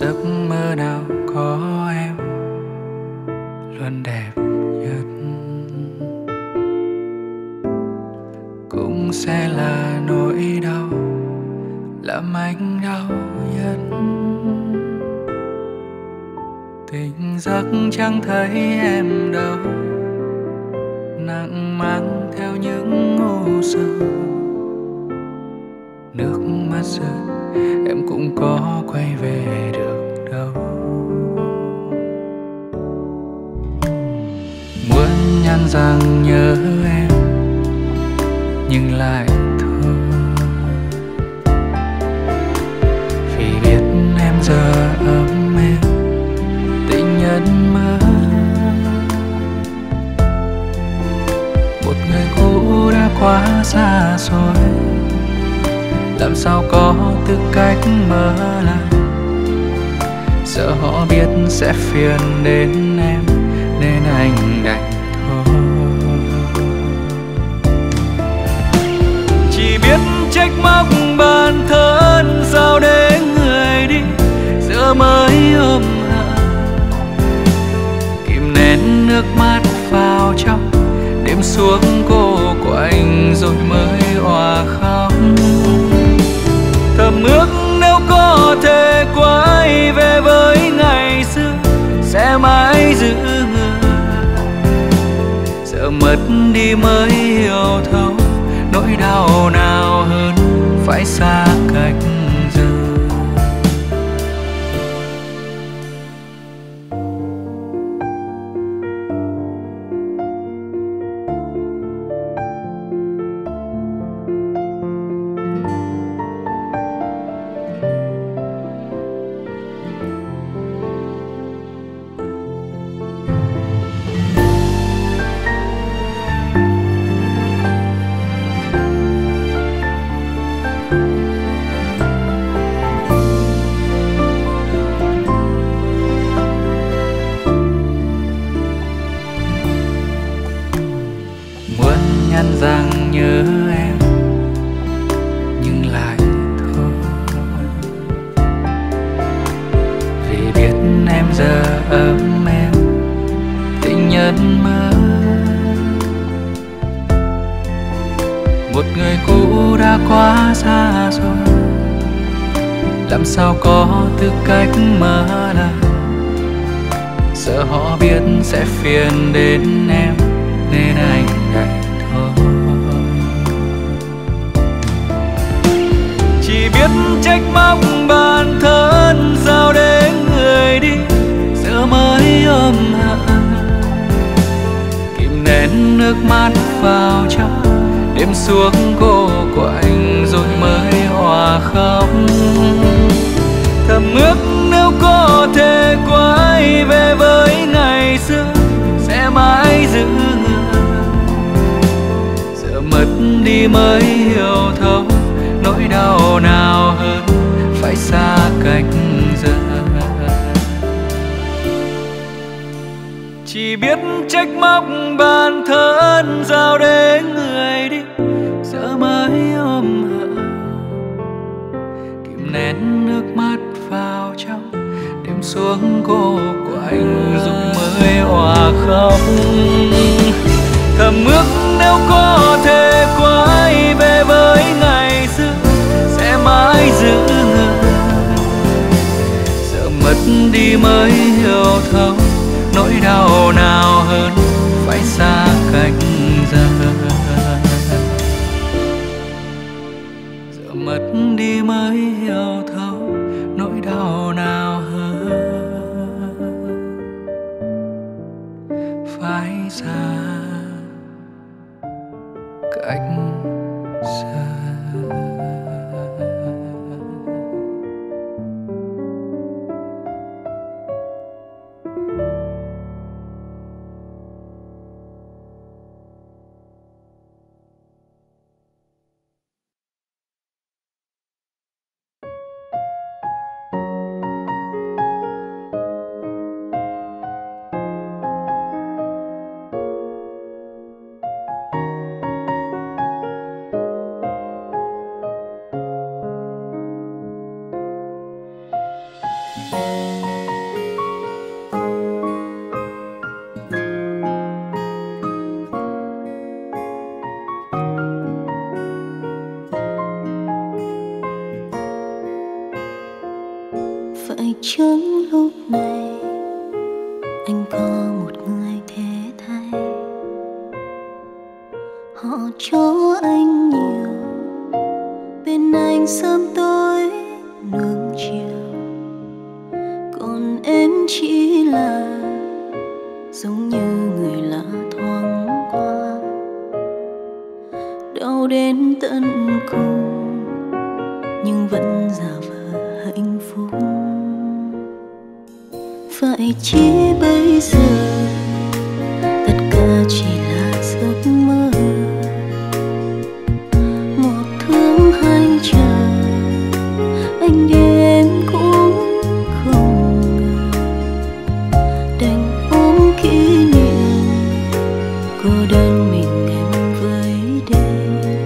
giấc mơ nào có em luôn đẹp nhất cũng sẽ là nỗi đau, là mảnh đau nhất. Tỉnh giấc chẳng thấy em đâu, nặng mang theo những u sầu. Nước mắt rơi em cũng có quay về được đâu. Muốn nhắn rằng nhớ em nhưng lại thôi, vì biết em giờ ấm em tình nhân mơ. Một người cũ đã quá xa rồi, làm sao có tư cách mở lại. Sợ họ biết sẽ phiền đến em nên anh đành thôi. Chỉ biết trách móc bản thân sao để người đi giờ mới ôm hạ, kìm nén nước mắt vào trong đêm xuống cô của anh rồi mới òa khóc. Thầm ước nếu có thể quay về với ngày xưa sẽ mãi giữ người, sợ mất đi mới hiểu thấu nỗi đau nào hơn phải xa cách giờ. Sao có tư cách mở lại, sợ họ biết sẽ phiền đến em nên anh đành thôi. Chỉ biết trách móc bản thân sao để người đi giờ mới ôm hạ, kìm nén nước mắt vào trong đêm xuống cô của anh rồi mới hòa khóc. Thầm ước nếu có thể quay về với ngày xưa sẽ mãi giữ người, giờ mất đi mới hiểu thấu nỗi đau nào hơn phải xa cách giờ. Chỉ biết trách móc bản thân sao để người đi giờ mới ôm hận, kìm nén nước mắt vào trong đêm xuống cô của anh rồi mới hòa khóc. Thầm ước nếu có thể quay về với ngày xưa sẽ mãi giữ người, giờ mất đi mới hiểu thấu nỗi đau nào hơn phải xa cách giờ. Giờ mất đi mới hiểu thấu nỗi đau nào hơn phải xa cách giờ. vậy chướng lúc này anh có một người thế thay, họ cho anh nhiều, bên anh sớm tối nương chiều, còn em chỉ là giống như người lạ thoáng qua. Đau đến tận cùng nhưng vẫn giả vờ hạnh phúc. Vậy chỉ bây giờ tất cả chỉ là giấc mơ, một thương hai chờ, anh đi em cũng không ngờ. Đành ôm kỷ niệm cô đơn mình em với đêm,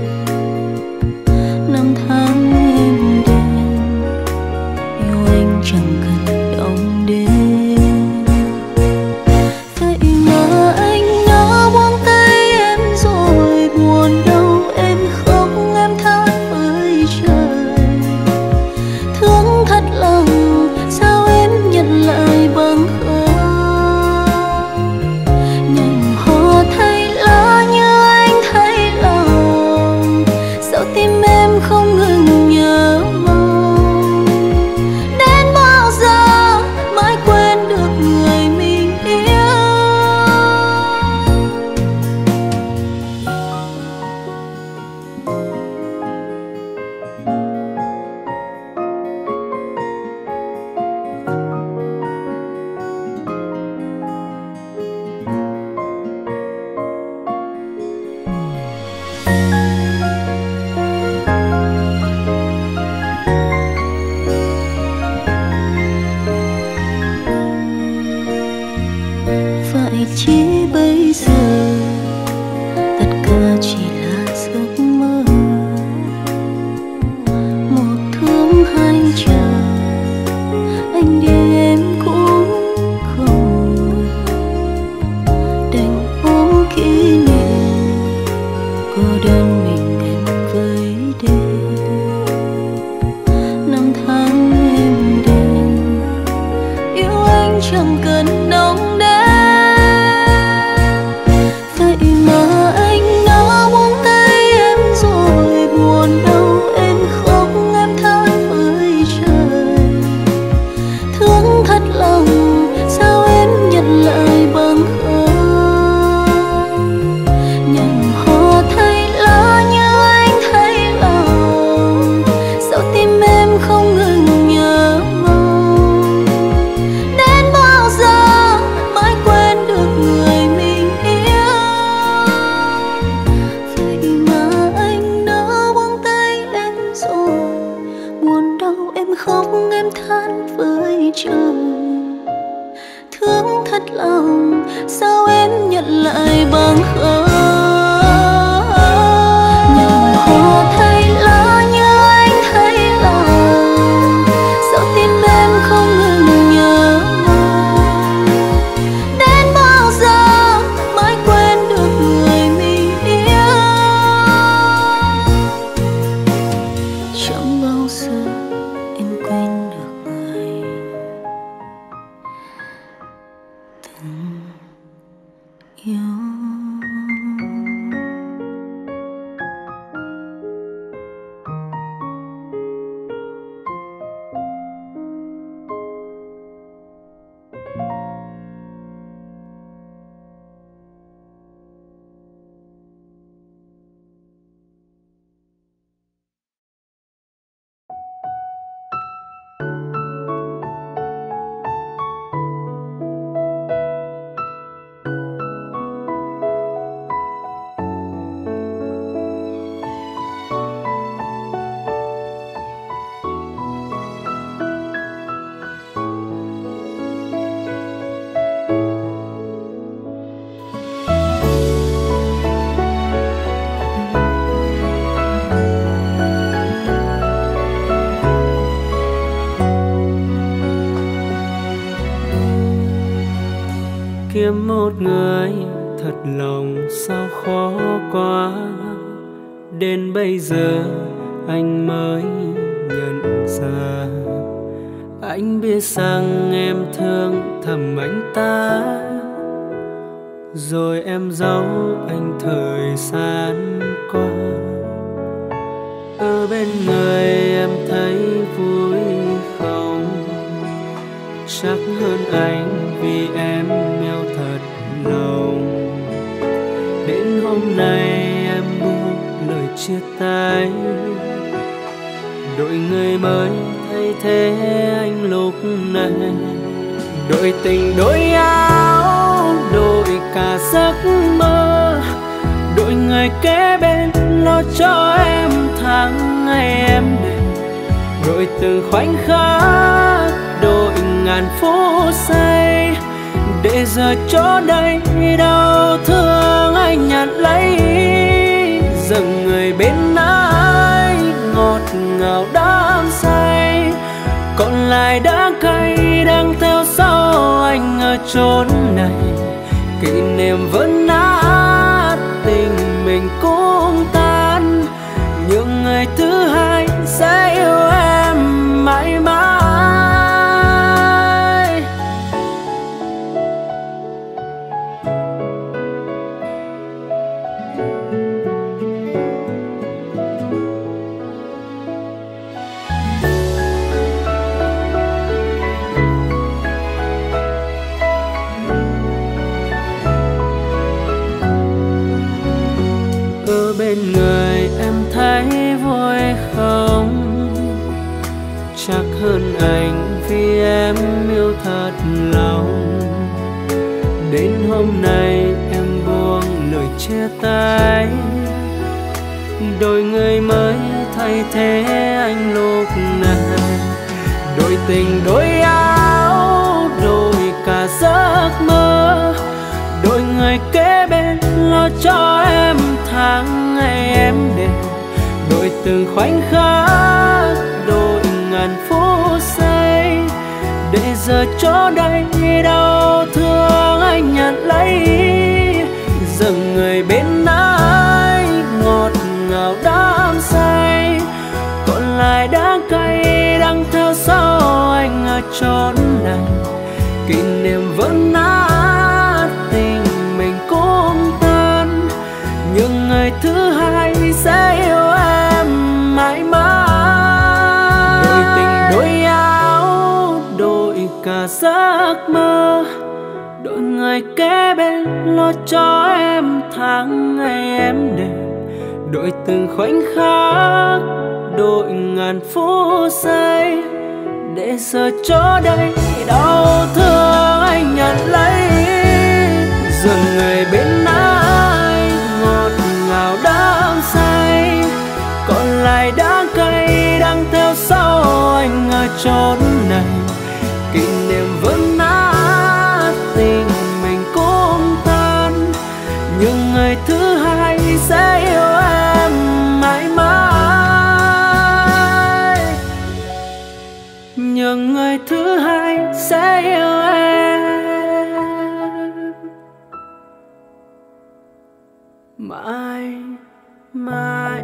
năm tháng em đêm yêu anh chẳng cần đong đếm. Chỉ bây giờ tất cả chỉ là giấc mơ, một thương hai chờ, anh đi em cũng không ngờ. Đành ôm kỷ niệm cô đơn mình em với đêm, năm tháng em đêm yêu anh chẳng cần đong đếm. Khóc em than với trời, thương thật lòng sao em nhận lại bằng không. Nhằm họ thay lá như anh thấy lòng, sao tim em không ngừng nhớ mong. Đến bao giờ mới quên được người mình yêu? Chẳng bao giờ em quên được người từng yêu. Kiếm một người thật lòng sao khó quá, đến bây giờ anh mới nhận ra Anh biết rằng em thương thầm anh ta, rồi em giấu anh thời gian qua. Ở bên người em thấy vui không? Chắc hơn anh vì em yêu thật lòng. Đến hôm nay em buông lời chia tay, đội người mới thay thế anh lúc này. Đội tình đôi áo, đội cả giấc mơ, đội người kế bên lo cho em tháng ngày em đêm. Đội từng khoảnh khắc, đội ngàn phút giây, để giờ chỗ đây đau thương anh nhạt lấy. Dần người bên ai ngọt ngào đắm say, còn lại đã cay đang theo sau anh ở chốn này. Kỷ niệm vẫn nát, tình mình cũng tan, những người thứ hai sẽ yêu em mãi mãi. Ở bên người em thấy vui không? Chắc hơn anh vì em yêu thật lòng. Đến hôm nay em buông lời chia tay, đôi người mới thay thế anh lúc này. Đôi tình đôi áo, đôi cả giấc mơ, đôi người kế bên lo cho em tháng ngày em đêm. Đôi từng khoảnh khắc, đôi ngàn phút giây, để giờ chỗ đây đau thương anh nhạt lấy. Dần người bên ai ngọt ngào đắm say, còn lại đã cay đang theo sau anh ở chốn này. Kỷ niệm vẫn nát, tình mình cũng tan, nhưng người thứ hai sẽ yêu em mãi mãi. Đôi tình đôi áo, đôi cả giấc mơ, đôi người kế bên lo cho em tháng ngày em đêm. Đôi từng khoảnh khắc, đôi ngàn phút giây, để giờ chỗ đây đau thương anh nhận lấy. Giờ người bên ai ngọt ngào đắm say, còn lại đã cay đang theo sau anh ở chốn này. Kỷ niệm vẫn nát, tình mình cũng tan, nhưng người thứ hai sẽ yêu em mãi mãi. Nhưng người thứ hai sẽ yêu em mãi mãi.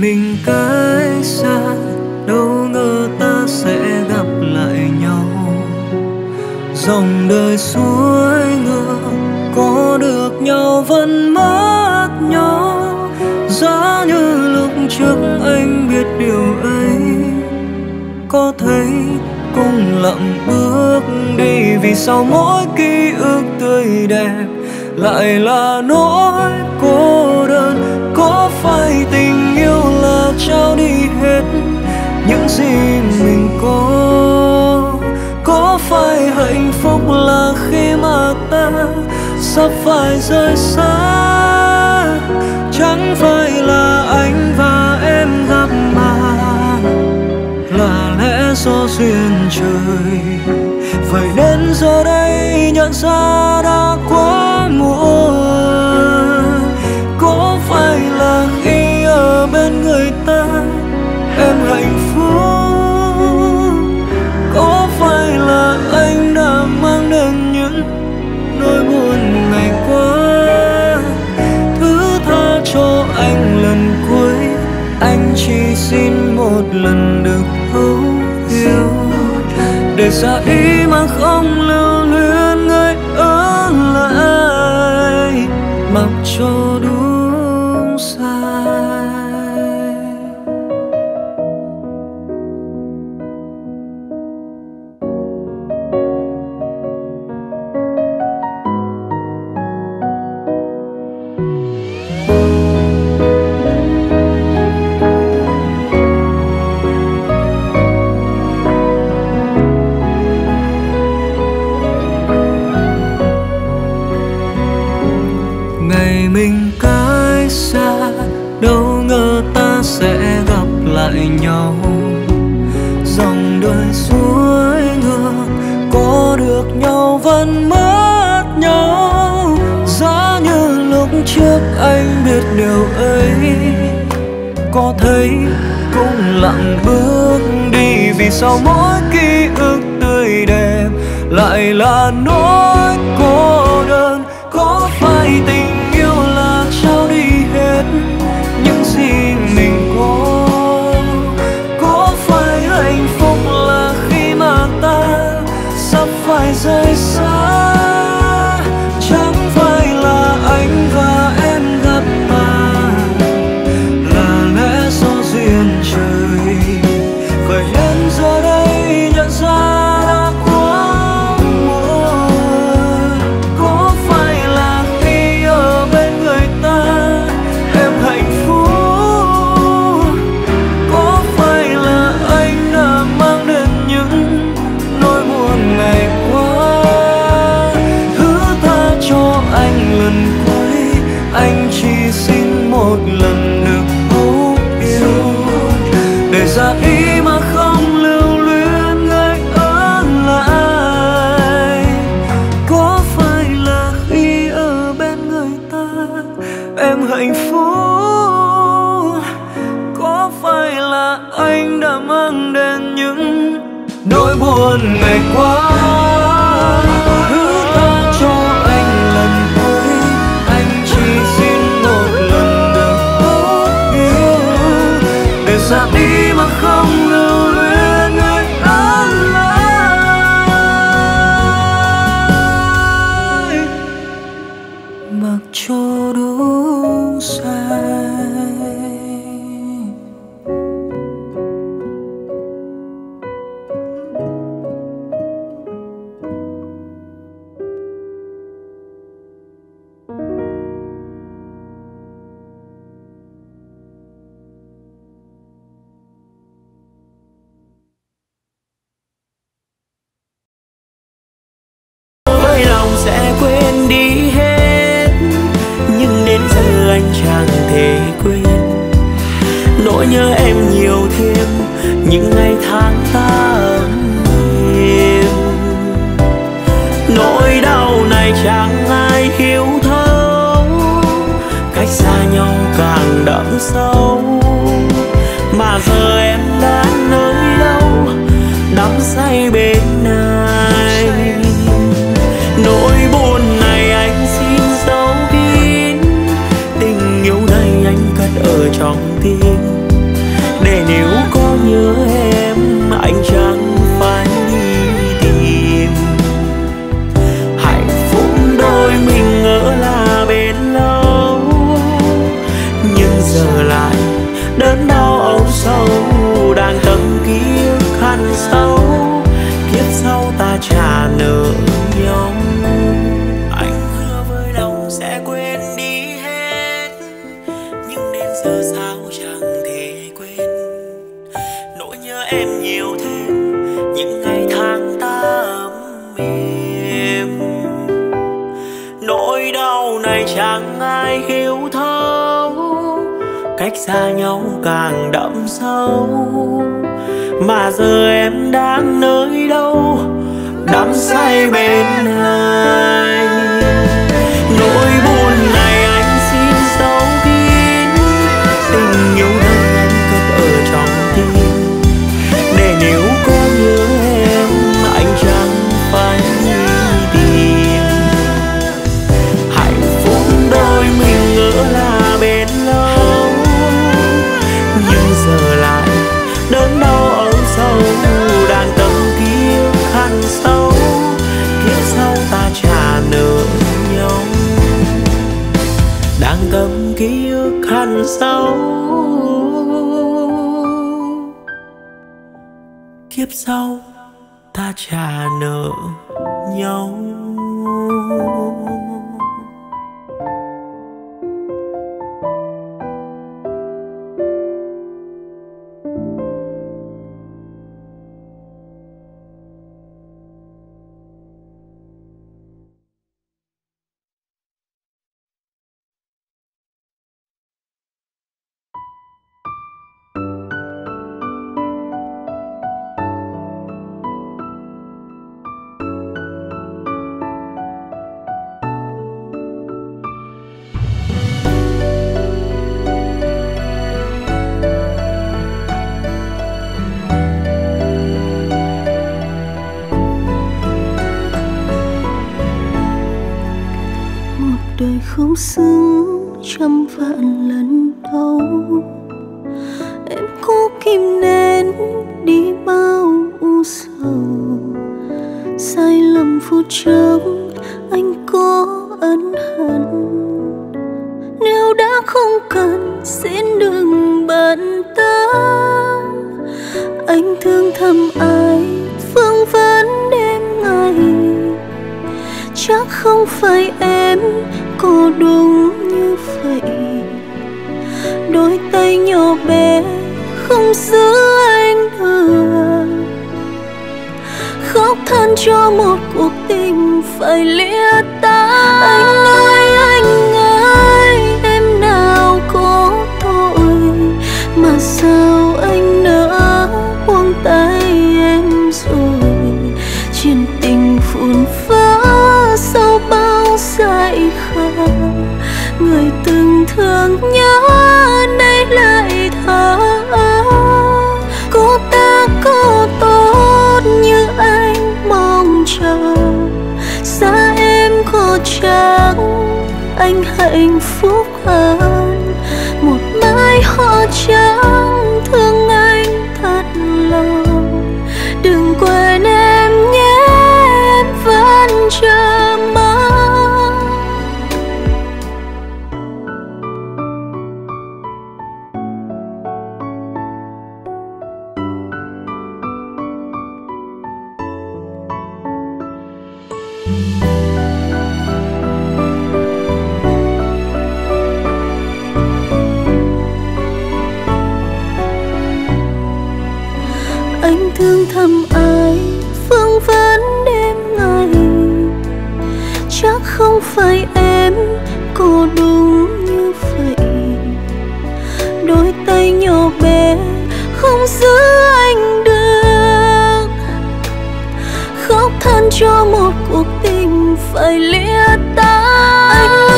Mình cách xa, đâu ngờ ta sẽ gặp lại nhau. dòng đời suối ngược, có được nhau vẫn mất nhau. Giá như lúc trước anh biết điều ấy, có thấy cũng lặng bước đi. Vì sao mỗi ký ức tươi đẹp lại là nỗi cô đơn? Có phải tình yêu là trao đi hết những gì mình có? Có phải hạnh phúc là khi mà ta sắp phải rời xa? Chẳng phải là anh và em gặp mà là lẽ do duyên trời. Vậy đến giờ đây nhận ra đã quá muộn. Có phải là khi ở bên người ta em hạnh phúc? Có phải là anh đã mang đến những nỗi buồn ngày qua? Thứ tha cho anh lần cuối, anh chỉ xin một lần được hữu yêu, để ra ý mà không lưu luyến người ở lại, mặc cho đúng sai. Nhau dòng đời suối ngược, có được nhau vẫn mất nhau. Giá như lúc trước anh biết điều ấy, có thấy cũng lặng bước đi. Vì sao mỗi ký ức tươi đẹp lại là nỗi cô đơn? Có phải tình yêu là trao đi hết những gì mình có? Phải rời xa, chẳng phải là anh và em gặp mà là lẽ do duyên trời. Vậy đến giờ đây nhận ra đã quá muộn. Có phải là khi ở bên người ta em hạnh phúc? Có phải là anh đã mang đến những nỗi buồn ngày? Anh chỉ xin một lần được hữu yêu, để ra ý mà không lưu luyến người ở lại. Có phải là khi ở bên người ta em hạnh phúc? Có phải là anh đã mang đến những nỗi buồn ngày qua? Ra đi mà không lưu luyến người ở lại, mặc cho đúng sai. Để nếu có nhớ em, anh chờ nợ nhau. Anh hứa với lòng sẽ quên đi hết, nhưng đến giờ sao chẳng thể quên. Nỗi nhớ em nhiều thêm những ngày tháng ta ấm êm. Nỗi đau này chẳng ai hiểu thấu, cách xa nhau càng đậm sâu. Mà giờ em đang nơi đâu, đắm say bên anh. Nỗi buồn này anh xin giấu kín, tình yêu này anh cất ở trong tim. Để nếu có nhớ em, anh chẳng phải tìm. Hạnh phúc đôi mình ngỡ là bên lâu, nhưng giờ lại đớn đau âu sầu. Đang tâm kia khăn sâu, kiếp sau ta trả nợ nhau. Đang tâm kia khăn sâu, kiếp sau ta trả nợ nhau. Không xứng trăm vạn lần đau, em cố kìm nén đi bao u sầu. Sai lầm phút chốc anh có ân hận, nếu đã không cần xin đừng bận tâm. Anh thương thầm ai vương vấn đêm ngày, chắc không phải em cô đúng như vậy. Đôi tay nhỏ bé không giữ anh được, khóc than cho một cuộc tình phải lìa ta. Anh ơi em nào có tội, mà sao anh nỡ buông tay em rồi. Chuyện tình phun phá sau bao dại khờ, người từng thương nhớ nay lại thở ơ. Cô ta có tốt như anh mong chờ, xa em có chắc anh hạnh phúc hơn. Một mái họ trắng thương anh thật lòng, đừng quên em nhé, em vẫn chờ mong. Anh thương thầm ai vương vấn đêm ngày, chắc không phải em cô đúng như vậy. Đôi tay nhỏ bé không giữ anh được, khóc than cho một cuộc tình phải lìa ta. Anh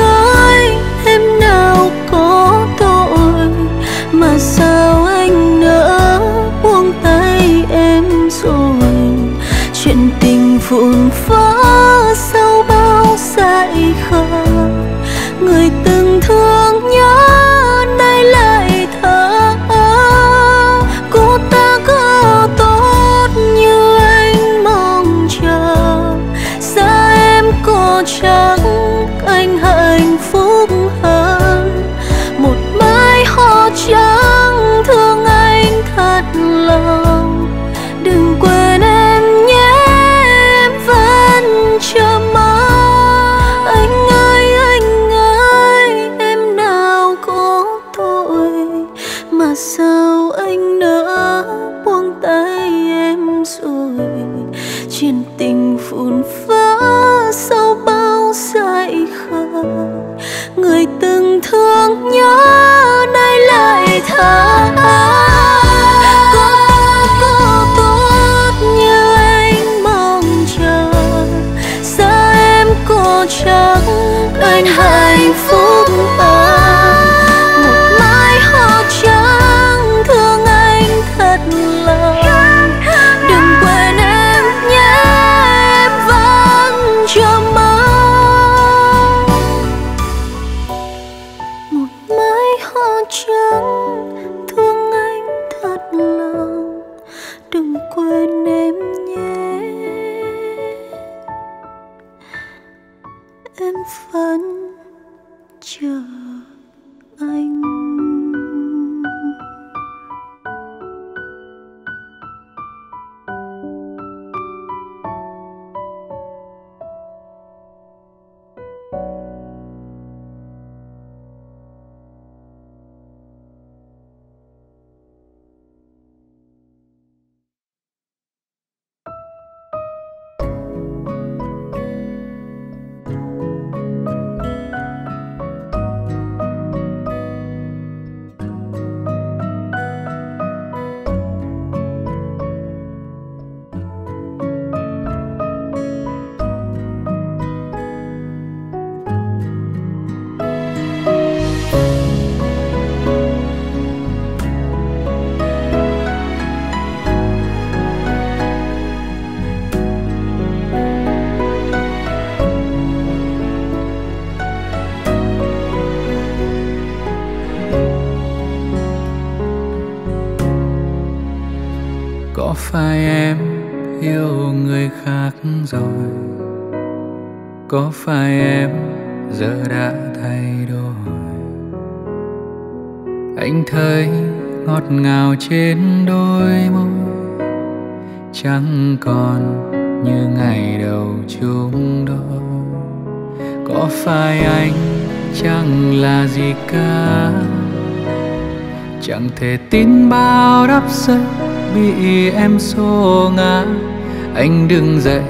ơi em nào có tội, mà sao anh nỡ buông tay em rồi. Chuyện tình vụn vỡ sau bao dại khờ, người từng thương nhớ nay lại thở ơ. Cô ta có tốt như anh mong chờ, xa em có chắc anh hạnh phúc hơn. Một mái họ trắng thương anh thật lòng, đừng quên em nhé. chuyện tình phùn vỡ sau bao dại khờ. Người từng thương nhớ nay lại tha. Có tốt như anh mong chờ, giờ em có chắc anh hạnh phúc à? Một mái hoa trắng thương anh thật lòng. Đừng quên em nhé, em vẫn chờ mong. Một mái hoa trắng thương anh thật lòng. Đừng quên em nhé, em vẫn chờ anh. Phải em yêu người khác rồi? Có phải em giờ đã thay đổi? Anh thấy ngọt ngào trên đôi môi, chẳng còn như ngày đầu chúng đôi. Có phải anh chẳng là gì cả? Chẳng thể tin bao đắp giấc bị em xô ngã. Anh đừng dậy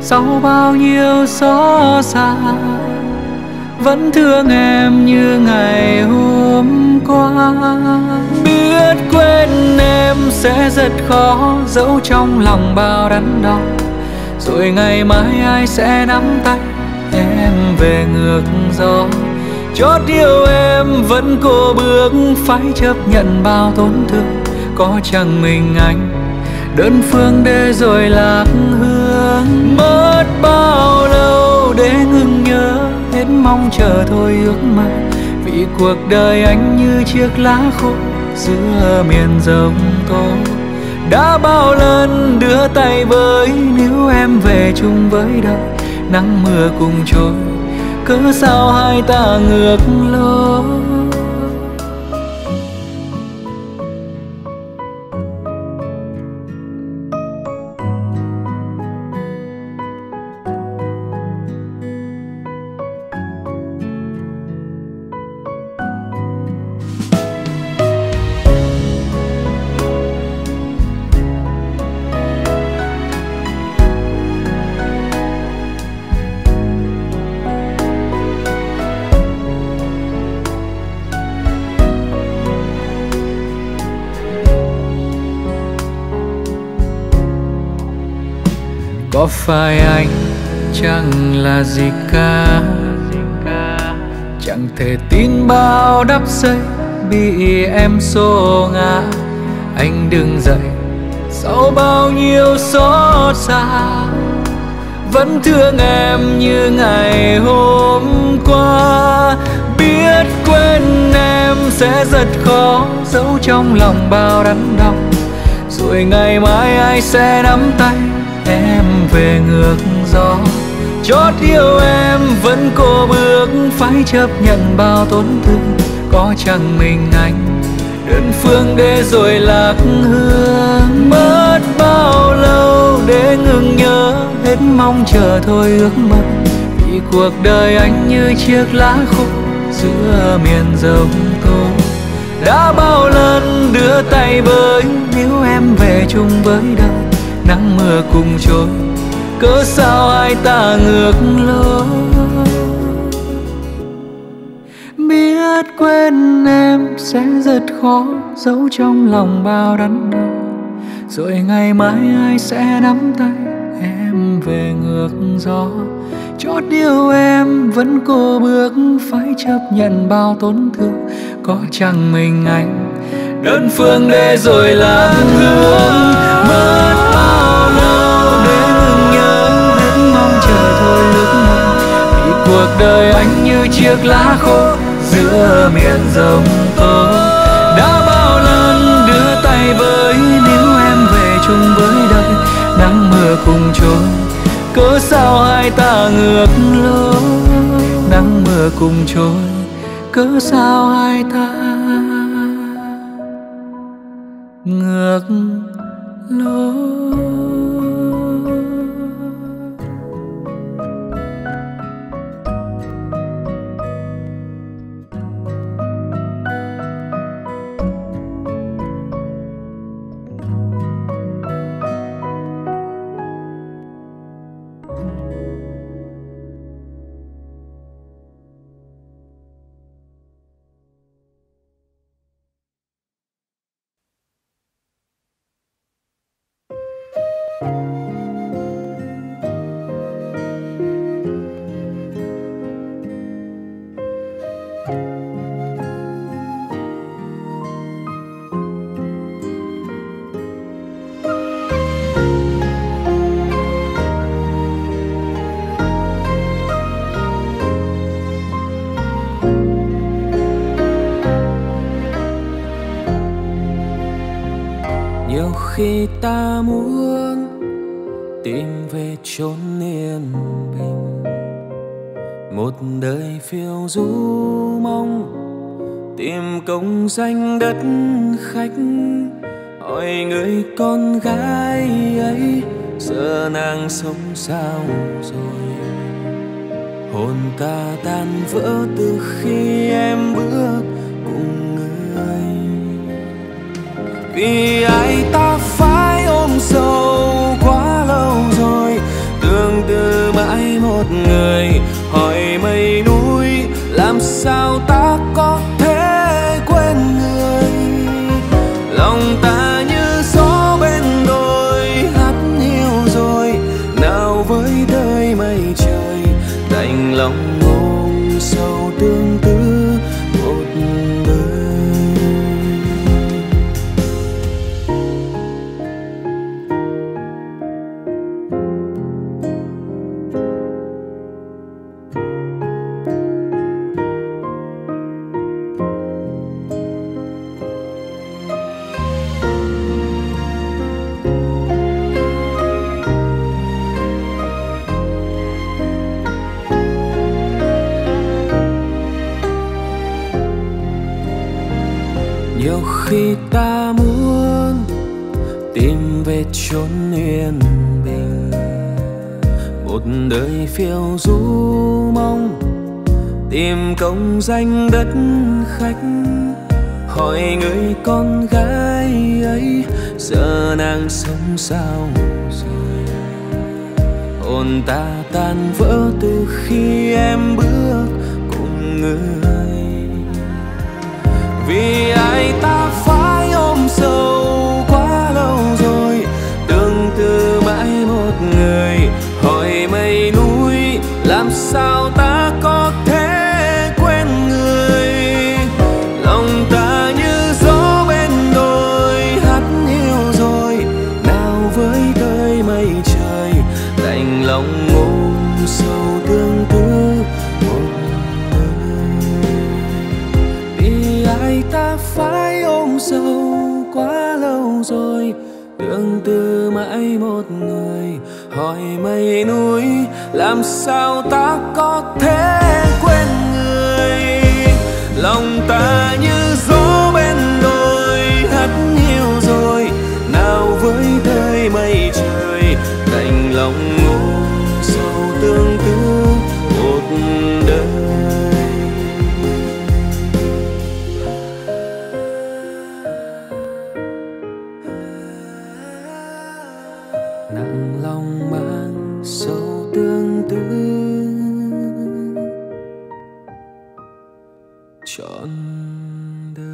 sau bao nhiêu xót xa, vẫn thương em như ngày hôm qua. Biết quên em sẽ rất khó, dẫu trong lòng bao đắn đo. Rồi ngày mai ai sẽ nắm tay em về ngược gió. Chót yêu em vẫn cô bước, phải chấp nhận bao tổn thương. Có chẳng mình anh đơn phương để rồi lạc hương. Mất bao lâu để ngừng nhớ, hết mong chờ thôi ước mơ. Vì cuộc đời anh như chiếc lá khô giữa miền giông tố. Đã bao lần đưa tay với, nếu em về chung với đời, nắng mưa cùng trôi, cớ sao hai ta ngược lối. Có phải anh chẳng là gì cả? Chẳng thể tin bao đắp xây bị em xô ngã. Anh đừng dậy sau bao nhiêu xót xa, vẫn thương em như ngày hôm qua. Biết quên em sẽ rất khó, giấu trong lòng bao đắn đo. Rồi ngày mai ai sẽ nắm tay em về ngược gió. Chót yêu em vẫn cô bước, phải chấp nhận bao tổn thương. Có chẳng mình anh đơn phương để rồi lạc hương. Mất bao lâu để ngừng nhớ, hết mong chờ thôi ước mơ. Vì cuộc đời anh như chiếc lá khô giữa miền giông tố. Đã bao lần đưa tay với, nếu em về chung với đời, nắng mưa cùng trôi, cớ sao ai ta ngược lối. Biết quên em sẽ rất khó, giấu trong lòng bao đắn đo, rồi ngày mai ai sẽ nắm tay em về ngược gió. Chót yêu em vẫn cô bước, phải chấp nhận bao tổn thương, có chẳng mình anh đơn phương để rồi làm hương. Mất bao lâu để ngừng nhớ, đến mong chờ thôi lúc nào, vì cuộc đời anh như chiếc lá khô giữa miền giông tố. Đã bao lần đưa tay với, nếu em về chung với đời, nắng mưa cùng trôi, cớ sao hai ta ngược lối. Nắng mưa cùng trôi, cớ sao hai ta ngược lối. Khi ta muốn tìm về chốn yên bình, một đời phiêu du mong tìm công danh đất khách, hỏi người con gái ấy giờ nàng sống sao rồi. Hồn ta tan vỡ từ khi em bước cùng người, vì ai ta phải ôm sâu quá lâu rồi, tương tư mãi một người. Hỏi mây núi làm sao ta có thể quên người, lòng ta như gió bên đồi hát nhiều rồi, nào với đời mây trời đành lòng ôm sâu tương tư. Khi ta muốn tìm về chốn yên bình, một đời phiêu du mong tìm công danh đất khách, hỏi người con gái ấy giờ nàng sống sao rồi. Hồn ta tan vỡ từ khi em bước cùng người, vì ai ta phải ôm sâu quá lâu rồi, tương tư mãi một người. Hỏi mây núi làm sao ta có thể quên người, lòng ta như gió bên đồi hát nhiều rồi, nào với đời mây trời đành lòng ôm sâu tương tư. Ta phải ôm sâu quá lâu rồi, tương tư mãi một người. Hỏi mây núi làm sao ta có thể quên người, lòng ta như gió bên đồi hát nhiều rồi, nào với đời mây trời đành lòng ôm sâu tương tư một đời. tư trọn đời.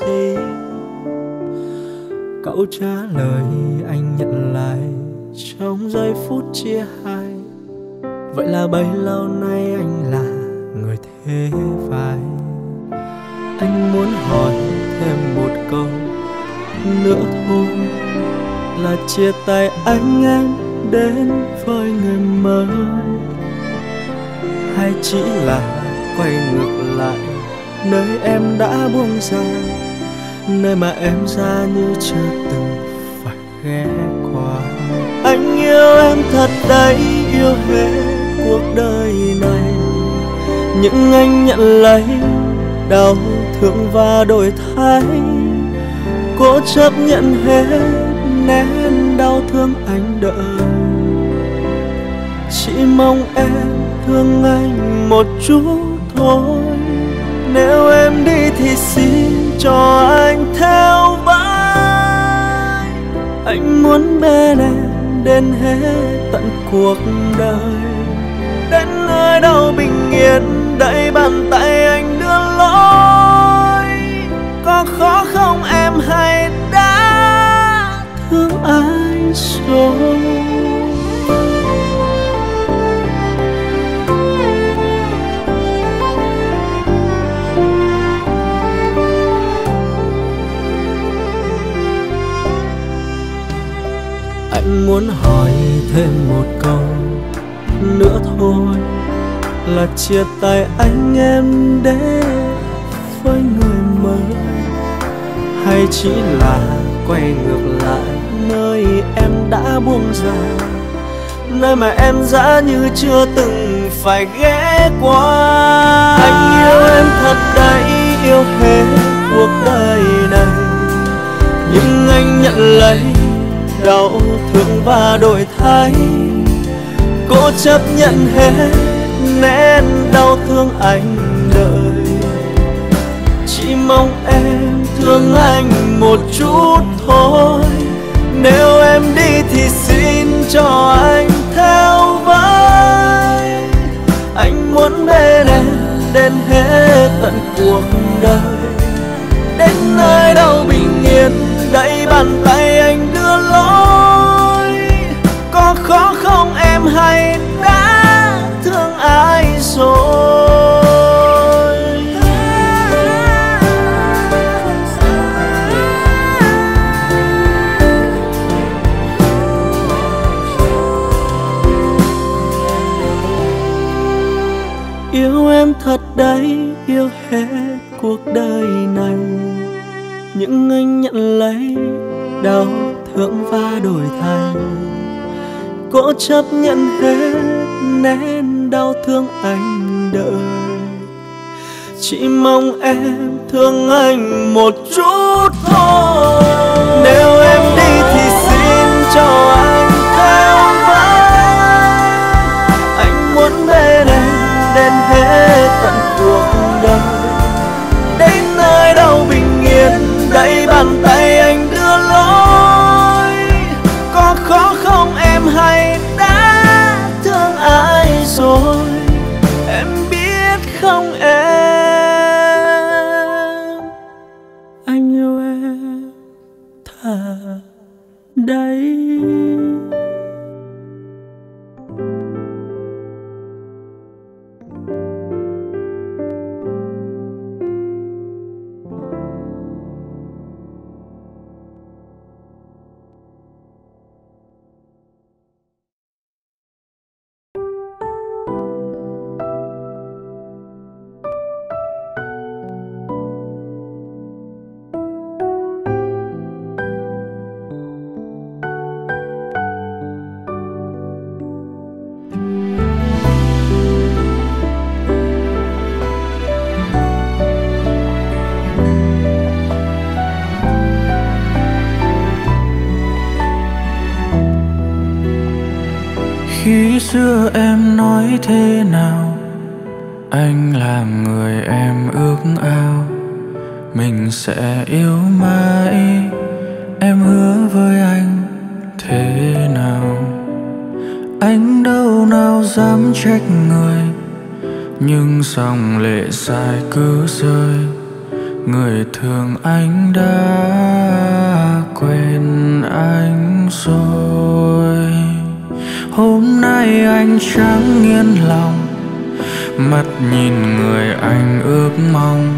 Gì? Cậu trả lời anh nhận lại trong giây phút chia hai. Vậy là bấy lâu nay anh là người thế vai. Anh muốn hỏi thêm một câu nữa thôi, là chia tay anh em đến với người mới, hay chỉ là quay ngược lại nơi em đã buông ra, nơi mà em ra như chưa từng phải ghé qua. Anh yêu em thật đấy, yêu hết cuộc đời này, nhưng anh nhận lấy đau thương và đổi thay, cố chấp nhận hết nén đau thương anh đợi. Chỉ mong em thương anh một chút thôi, nếu em đi thì xin cho anh theo vai. Anh muốn bên em đến hết tận cuộc đời, đến nơi đâu bình yên đẩy bàn tay anh đưa lối. Có khó không em, hay đã thương ai rồi? Anh muốn hỏi thêm một câu nữa thôi, là chia tay anh em để với người mới, hay chỉ là quay ngược lại nơi em đã buông ra, nơi mà em dã như chưa từng phải ghé qua. Anh yêu em thật đấy, yêu hết cuộc đời này, nhưng anh nhận lấy đau thương và đổi thay, cố chấp nhận hết nén đau thương anh đời. Chỉ mong em thương anh một chút thôi, nếu em đi thì xin cho anh theo vai. Anh muốn bên em đến hết tận cuộc đời, đến nơi đâu bình yên đẩy bàn tay anh đưa lối. Có khó không em, hay đã thương ai rồi? Yêu em thật đấy, yêu hết cuộc đời này, nhưng anh nhận lấy đau thương và đổi thay, cố chấp nhận hết nén đau thương anh đợi. Chỉ mong em thương anh một chút thôi, nếu em đi thì xin cho anh theo vai. Anh muốn bên em đến hết tận cuộc đời, đến nơi đâu bình yên đẩy bàn tay anh đưa lối. Có khó không em? Khi xưa em nói thế nào, anh làm người em ước ao. Mình sẽ yêu mãi, em hứa với anh thế nào? Anh đâu nào dám trách người, nhưng dòng lệ dài cứ rơi. Người thương anh đã quên anh rồi. Hôm nay anh chẳng yên lòng, mắt nhìn người anh ước mong,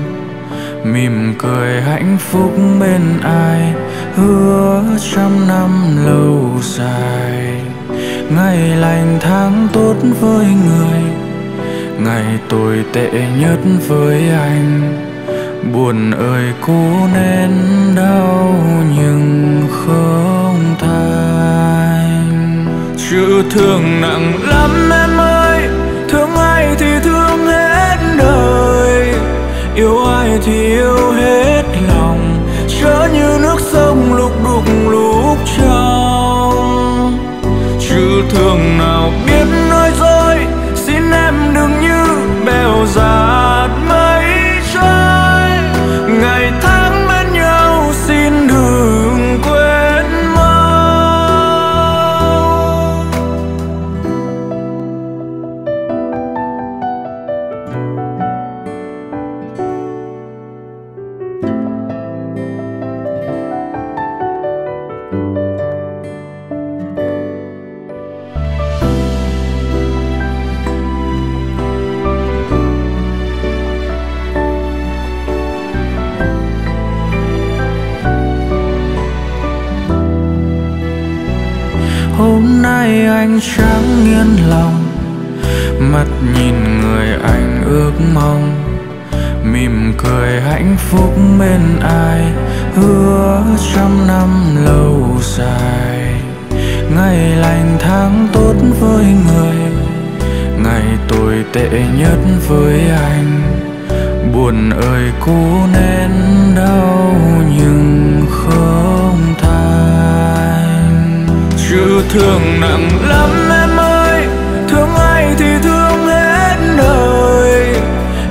mỉm cười hạnh phúc bên ai hứa trăm năm lâu dài. Ngày lành tháng tốt với người, ngày tồi tệ nhất với anh. Buồn ơi cố nén đau nhưng không thành. Chữ thương nặng lắm em ơi, thương ai thì thương hết đời, yêu ai thì yêu hết lòng, chớ như nước sông lúc đục lúc trong. Chữ thương nào biết nói dối, xin em đừng như bèo dạt mây trôi. Ngày tháng bên nhau xin đừng quên. Hôm nay anh chẳng yên lòng, mắt nhìn người anh ước mong, mỉm cười hạnh phúc bên ai hứa trăm năm lâu dài. Ngày lành tháng tốt với người, ngày tồi tệ nhất với anh. Buồn ơi cố nén đau nhưng không tha. Chữ thương nặng lắm em ơi, thương ai thì thương hết đời,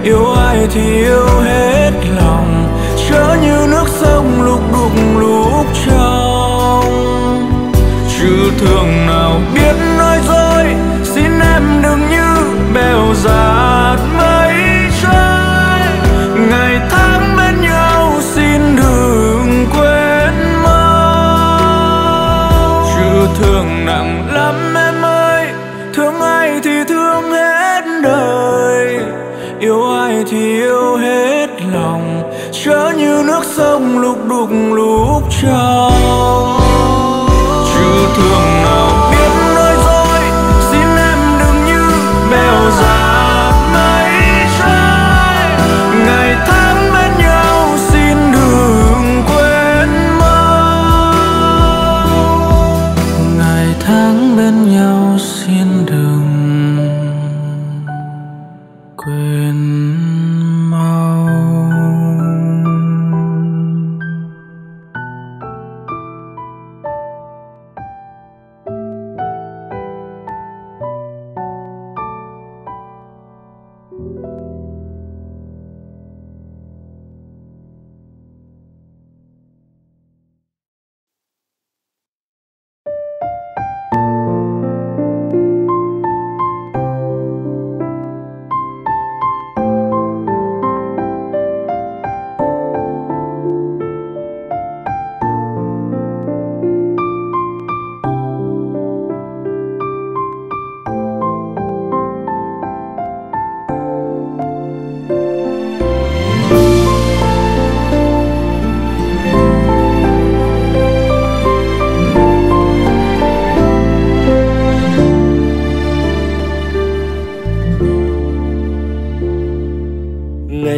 yêu ai thì yêu hết lòng, chớ như nước sông lúc đục lúc trong. Chữ thương nào biết nói dối, xin em đừng như bèo dạt mây trôi. Ngày tháng bên nhau xin đừng quên mau. Chữ thương nặng lắm em ơi, thương ai thì thương hết đời, yêu ai thì yêu hết lòng, chớ như nước sông lúc đục lúc trong. Chữ thương nào biết nói dối, xin em đừng như bèo dạt mây trôi. Ngày tháng bên nhau xin đừng quên mau. Ngày tháng bên nhau xin đừng quên mau.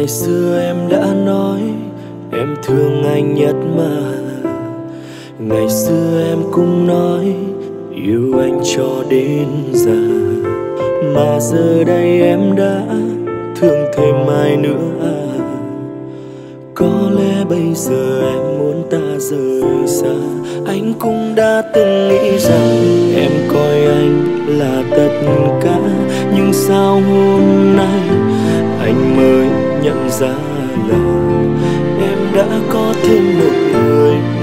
Ngày xưa em đã nói em thương anh nhất mà. Ngày xưa em cũng nói yêu anh cho đến già. Mà giờ đây em đã thương thêm ai nữa à? Có lẽ bây giờ em muốn ta rời xa. Anh cũng đã từng nghĩ rằng em coi anh là tất cả. Nhưng sao hôm nay anh mới nhận ra là em đã có thêm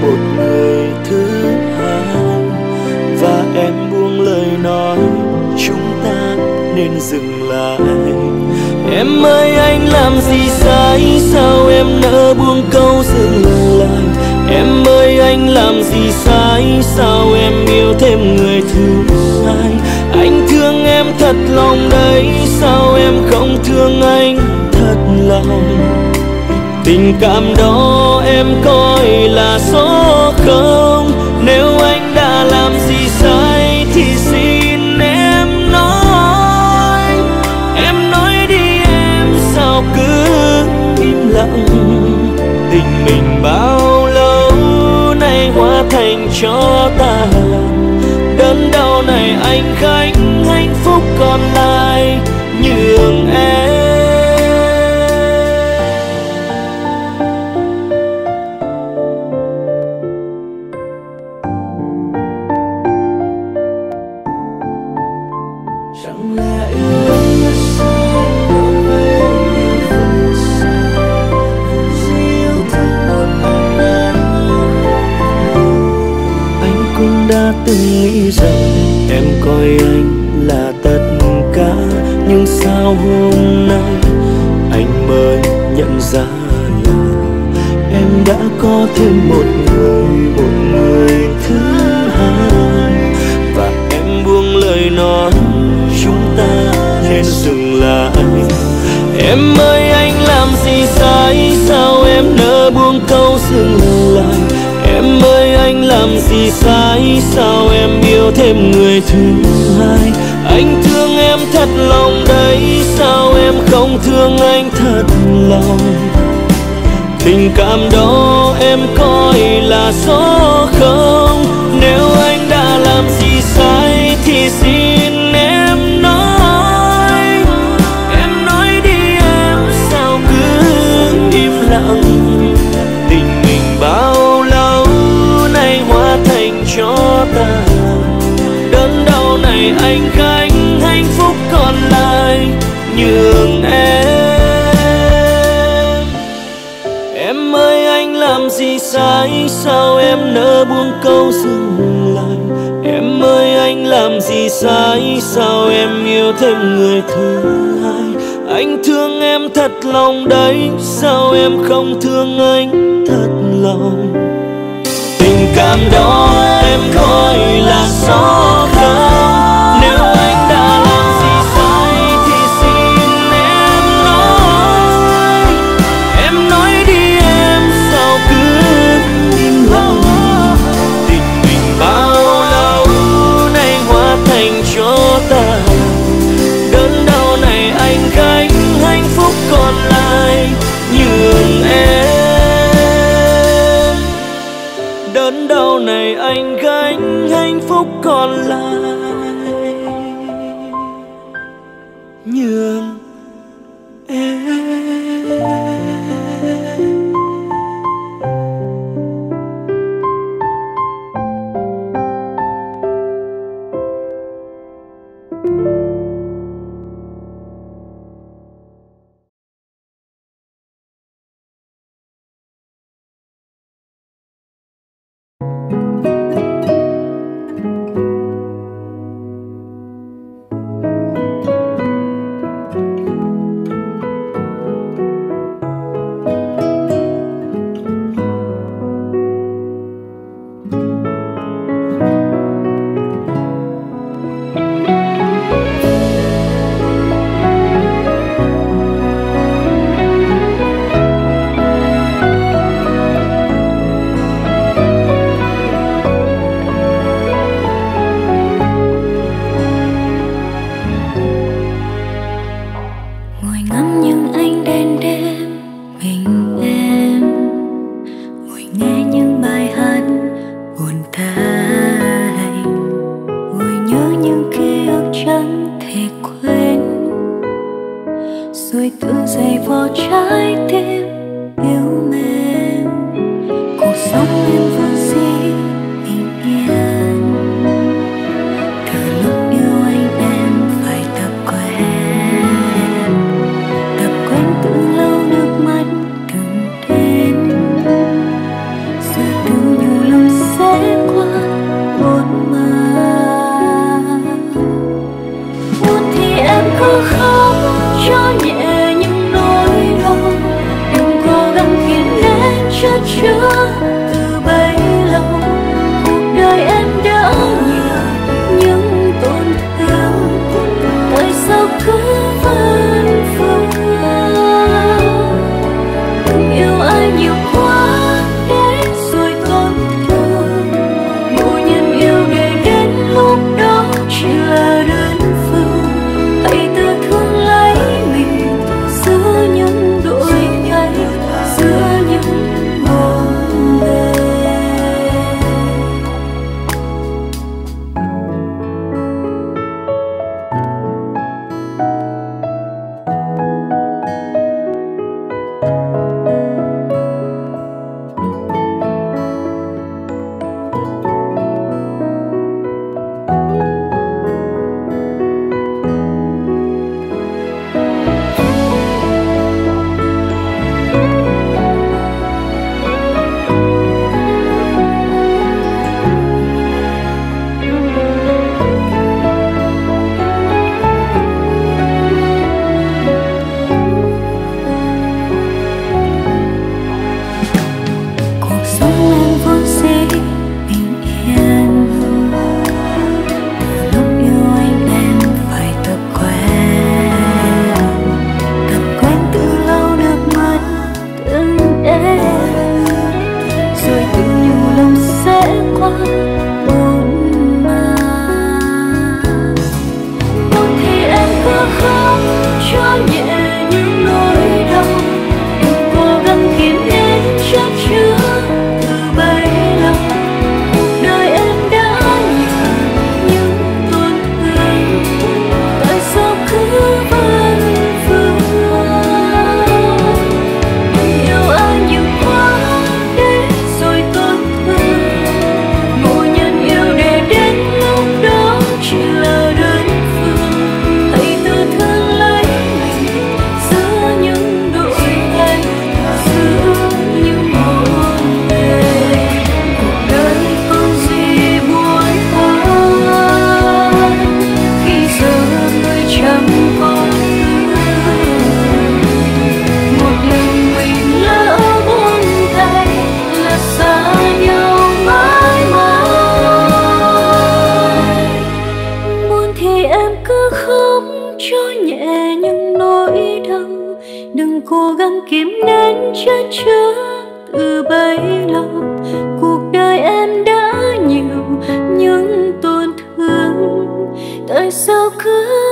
một người thứ hai. Và em buông lời nói chúng ta nên dừng lại. Em ơi anh làm gì sai, sao em nỡ buông câu dừng lại. Em ơi anh làm gì sai, sao em yêu thêm người thứ hai. Anh thương em thật lòng đấy, sao em không thương anh thật lòng. Tình cảm đó em coi là số không. Nếu anh đã làm gì sai thì xin em nói. Em nói đi em, sao cứ im lặng. Tình mình bao lâu nay hóa thành cho ta. Đớn đau này anh gánh, hạnh phúc còn lại nhường em. Từng nghĩ rằng em coi anh là tất cả. Nhưng sao hôm nay anh mới nhận ra là em đã có thêm một người thứ hai. Và em buông lời nói chúng ta nên dừng lại. Em ơi anh làm gì sai, sao em nỡ buông câu dừng lại. Em ơi anh làm gì sai, sao em yêu thêm người thứ hai. Anh thương em thật lòng đấy, sao em không thương anh thật lòng. Tình cảm đó em coi là số không. Nếu anh đã làm gì sai thì xin em nói. Em nói đi em, sao cứ im lặng. Tình mình bao cho ta đớn đau này anh gánh, hạnh phúc còn lại nhường em. Em ơi anh làm gì sai, sao em nỡ buông câu dừng lại. Em ơi anh làm gì sai, sao em yêu thêm người thứ hai. Anh thương em thật lòng đấy, sao em không thương anh thật lòng. Tình cảm đó em coi là số không. Nếu anh đã làm gì sai thì xin em nói. Em nói đi em, sao cứ im lặng. Tình mình bao lâu nay hóa thành cho ta. Đớn đau này anh gánh, hạnh phúc còn lại nhường em. Đớn đau này anh gánh, hạnh phúc còn lại nhường em. những ký ức chẳng thể quên, rồi tự dày vò trái tim yêu mến. Cuộc sống em vẫn gì bình yên, từ lúc yêu anh em phải tập quen từ lâu nước mắt từng đến, giờ từng nhiều lần sẽ qua buồn mà. Buồn thì em cứ khóc cho nhẹ. Chứa từ bấy lâu cuộc đời em đã nhiều những tổn thương, tại sao cứ vẫn vương tình yêu ai nhiều quá đến rồi tổn thương, mỗi nhân yêu để đến lúc đó chỉ là đơn phương. Hãy tự thương lấy mình giữa những đôi ngày, giữa những sao cứ